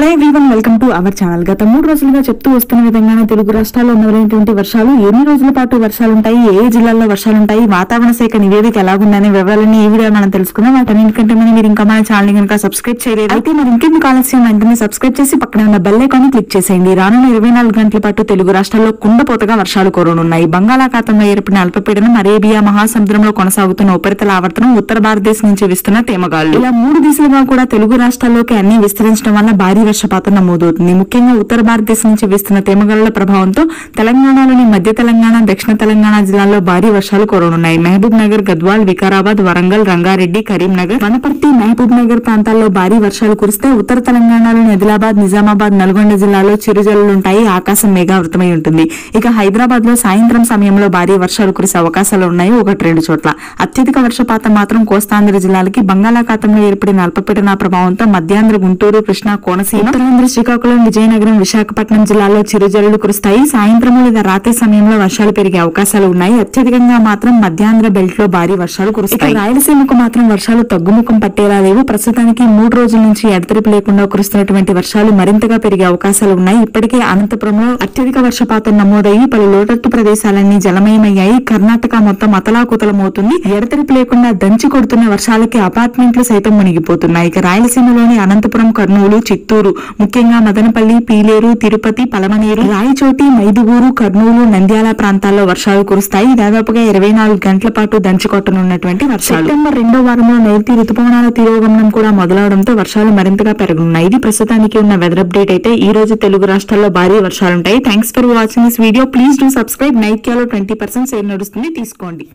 Hello everyone, welcome to our channel. గత 3 రోజులుగా చెప్తూ వస్తున్న విధంగానే తెలుగు రాష్ట్రాల్లో ఉన్నటువంటి వర్షాలు ఎన్ని రోజుల పాటు వర్షాలు ఉంటాయి, ఏ జిల్లాల్లో వర్షాలు ఉంటాయి, వాతావరణ శాఖ నివేదిక ఎలా ఉందనే వివరాలన్నీ ఈ వీడియో మనం తెలుసుకుందాం. వాటన్నింటికంటే ముందు మీరు ఇంకా మన ఛానల్ ని గనుక సబ్స్క్రైబ్ చేయలేదు అయితే మరి ఇంకెందుకు ఆలస్యం, వెంటనే సబ్స్క్రైబ్ చేసి పక్కన ఉన్న బెల్ ఐకాన్ ని క్లిక్ చేసేయండి. రానున్న 24 గంటల పాటు తెలుగు రాష్ట్రాల్లో కుండపోతగా వర్షాలు కురవనున్నాయి. బంగాళాఖాతంలో ఏర్పడిన అల్పపీడనం, అరేబియా మహాసముద్రంలో కొనసాగుతున్న ఉపరితల ఆవర్తనం, ఉత్తర భారతదేశం నుంచి వీస్తున్న తేమగాళ్లు, ఇలా మూడు దిశలుగా కూడా తెలుగు రాష్ట్రాల్లోకి అన్ని విస్తరించడం వల్ల భారీ వర్షపాతం నమోదవుతుంది. ముఖ్యంగా ఉత్తర భారతదేశం నుంచి వీస్తున్న తేమగాళ్ల ప్రభావంతో తెలంగాణలోని మధ్య తెలంగాణ, దక్షిణ తెలంగాణ జిల్లాల్లో భారీ వర్షాలు కురవనున్నాయి. మహబూబ్ నగర్, గద్వాల్, వికారాబాద్, వరంగల్, రంగారెడ్డి, కరీంనగర్, వనపర్తి, మహబూబ్ నగర్ ప్రాంతాల్లో భారీ వర్షాలు కురిస్తే ఉత్తర తెలంగాణలోని ఆదిలాబాద్, నిజామాబాద్, నల్గొండ జిల్లాలో చిరుజల్లులుంటాయి. ఆకాశం మేఘావృతమై ఉంటుంది. ఇక హైదరాబాద్ లో సాయంత్రం సమయంలో భారీ వర్షాలు కురిసే అవకాశాలు ఉన్నాయి. 1-2 చోట్ల అత్యధిక వర్షపాతం మాత్రం కోస్తాంధ్ర జిల్లాలకి బంగాళాఖాతంలో ఏర్పడిన అల్పపీడన ప్రభావంతో మధ్యాంధ్ర, గుంటూరు, కృష్ణా, కోనసీమ, ఉత్తరాంధ్ర, శ్రీకాకుళం, విజయనగరం, విశాఖపట్నం జిల్లాల్లో చిరుజల్లులు కురుస్తాయి. సాయంత్రం లేదా రాత్రి సమయంలో వర్షాలు పెరిగే అవకాశాలు ఉన్నాయి. అత్యధికంగా మాత్రం మధ్యాంధ్ర బెల్ట్ లో భారీ వర్షాలు కురుస్తాయి. రాయలసీమకు మాత్రం వర్షాలు తగ్గుముఖం పట్టేలా లేవు. ప్రస్తుతానికి 3 రోజుల నుంచి ఎడతెరిపి లేకుండా కురుస్తున్నటువంటి వర్షాలు మరింతగా పెరిగే అవకాశాలు ఉన్నాయి. ఇప్పటికే అనంతపురంలో అత్యధిక వర్షపాతం నమోదయ్యి పలు లోతట్టు ప్రదేశాలన్నీ జలమయమయ్యాయి. కర్ణాటక మొత్తం అతలాకుతలమవుతుంది. ఎడతెరిపి లేకుండా దంచి కొడుతున్న వర్షాలకి అపార్ట్మెంట్లు సైతం మునిగిపోతున్నాయి. ఇక రాయలసీమలోని అనంతపురం, కర్నూలు, చిత్తూరు, ముఖ్యంగా మదనపల్లి, పీలేరు, తిరుపతి, పలమనేరు, రాయచోటి, మైదుగూరు, కర్నూలు, నంద్యాల ప్రాంతాల్లో వర్షాలు కురుస్తాయి. దాదాపుగా 24 గంటల పాటు దంచుకొట్టనున్నటువంటి వర్షాలు సెప్టెంబర్ 2వ వారంలో నైరుతి రుతుపవనాల తిరోగమనం కూడా మొదలవడంతో వర్షాలు మరింతగా పెరగనున్నాయి. ఇది ప్రస్తుతానికి ఉన్న వెదర్ అప్డేట్. అయితే ఈ రోజు తెలుగు రాష్ట్రాల్లో భారీ వర్షాలుంటాయి. Thanks for watching this video. Please do subscribe. నైక్యాలో 20% సేల్ నడుస్తుంది, తీసుకోండి.